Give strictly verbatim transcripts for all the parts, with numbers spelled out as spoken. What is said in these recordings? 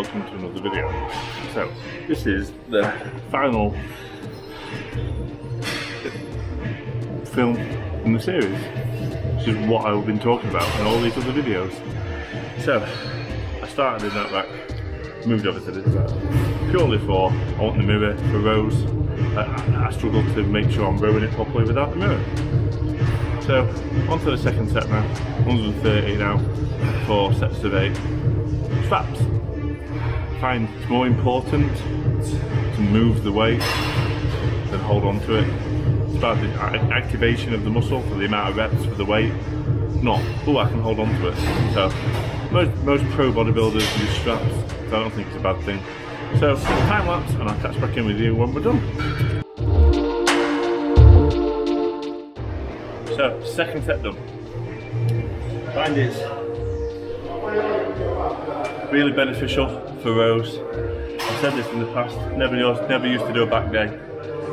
welcome to another video. So this is the final film in the series, which is what I've been talking about in all these other videos. So I started in that back, moved over to this back, purely for I want the mirror for Rose. I, I struggle to make sure I'm rowing it properly without the mirror. So onto the second set now, one hundred thirty now for sets of eight. Straps. I find it's more important to move the weight than hold on to it. It's about the activation of the muscle for the amount of reps for the weight, not, oh, I can hold on to it. So most, most pro bodybuilders use straps, so I don't think it's a bad thing. So time lapse, and I'll catch back in with you when we're done. So second set done. Find it's really beneficial for rows. I've said this in the past. Never used, never used to do a back day.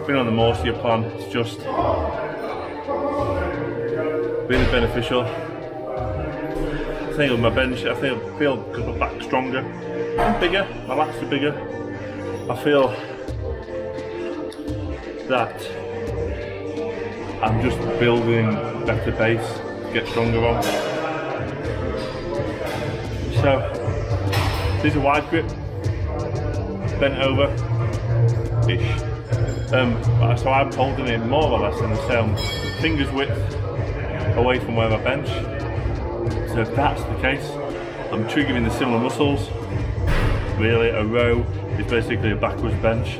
Been on the Morsia plan. It's just really beneficial. I think on my bench, I feel feel because my back's stronger, I'm bigger. My lats are bigger. I feel that I'm just building better base to get stronger on. So this is a wide grip, bent over ish. Um, so I'm holding it more or less in the same fingers width away from where I bench. So if that's the case, I'm triggering the similar muscles. Really, a row is basically a backwards bench.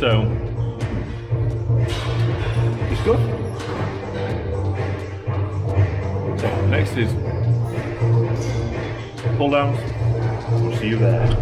So it's good. Next is pull downs. We'll see you there.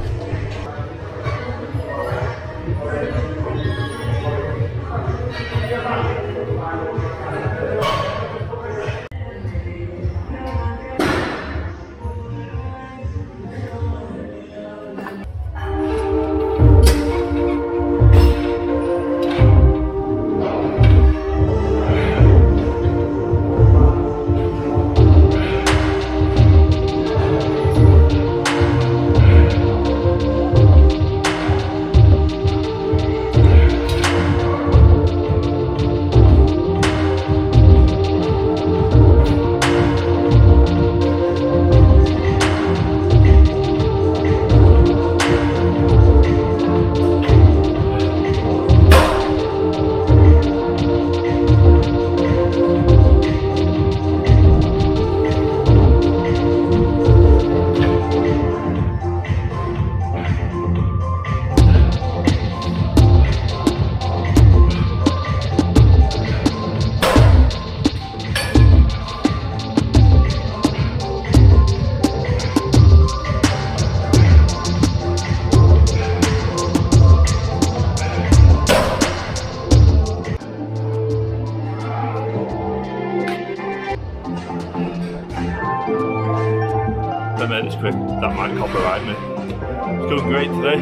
I made this quick, that might copyright me. It's going great today.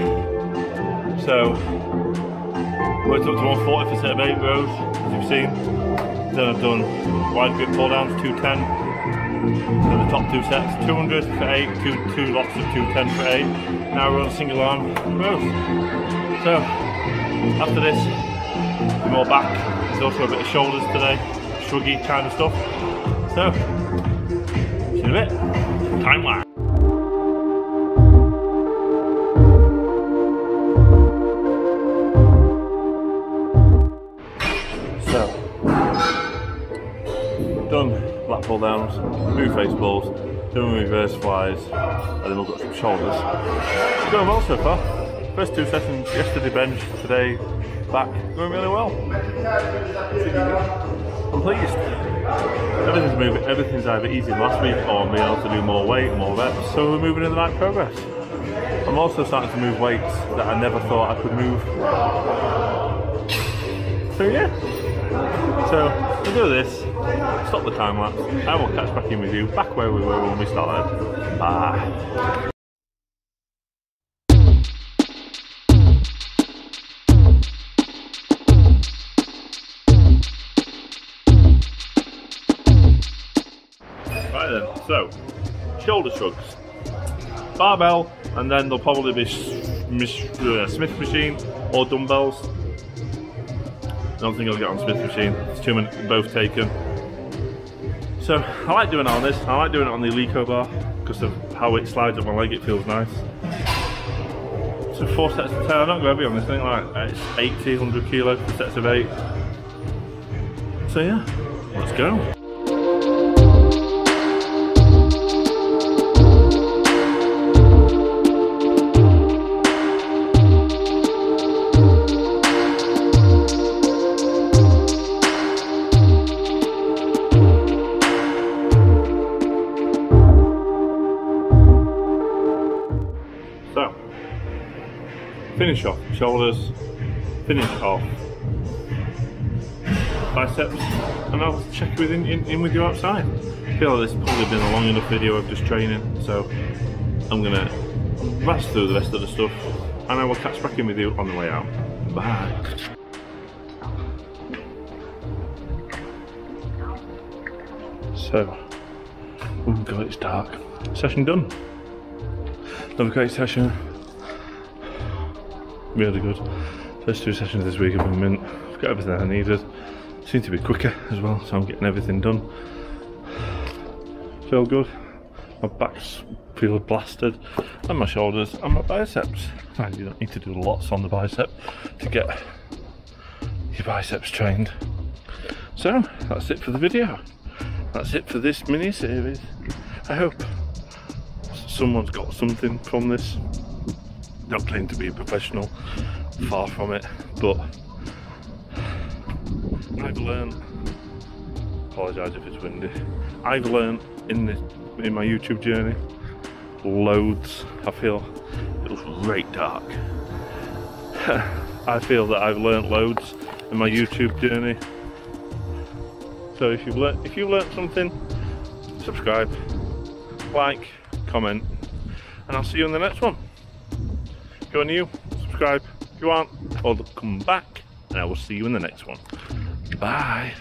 So, worked up to one forty for a set of eight rows, as you've seen. Then I've done wide grip pull downs, two ten. Then the top two sets, two hundred for eight, two, two lots of two ten for eight. Now we're on single arm rows. So, after this, more back. There's also a bit of shoulders today, shruggy kind of stuff. So, see you in a bit. Time lapse. Pull downs, two face balls, two reverse flies, and then we've got some shoulders. It's going well so far. First two sessions, yesterday bench, today back, going really well. I'm pleased. Everything's moving, everything's either easy last week or I'm being able to do more weight, more reps, so we're moving in the right progress. I'm also starting to move weights that I never thought I could move. So yeah, so we'll do this. Stop the time lapse. I will catch back in with you, back where we were when we started. Bye. Right then, so shoulder shrugs. barbell, and then there'll probably be uh, Smith machine or dumbbells. I don't think I'll get on Smith machine. It's too many, both taken. So I like doing it on this. I like doing it on the Eleco bar because of how it slides up my leg. It feels nice. So four sets of ten. I don't go heavy on this thing. Like it's eighty, one hundred kilo for sets of eight. So yeah, let's go. So, finish off shoulders, finish off biceps, and I'll check with in, in, in with you outside. I feel like this has probably been a long enough video of just training, so I'm gonna rush through the rest of the stuff, and I will catch back in with you on the way out. Bye. So, oh god, it's dark. Session done. Another great session. Really good. First two sessions this week have been mint. I've got everything I needed. Seem to be quicker as well, so I'm getting everything done. Feel good. My back's feel blasted, and my shoulders and my biceps. And you don't need to do lots on the bicep to get your biceps trained. So that's it for the video. That's it for this mini series. I hope someone's got something from this. Don't claim to be a professional, far from it, but I've learned, apologise if it's windy, I've learned in this, in my YouTube journey, loads. I feel, it was great dark, I feel that I've learned loads in my YouTube journey, so if you've learnt, if you've learnt something, subscribe, like, comment, and I'll see you in the next one. If you're new, subscribe. If you aren't, or come back, and I will see you in the next one. Bye.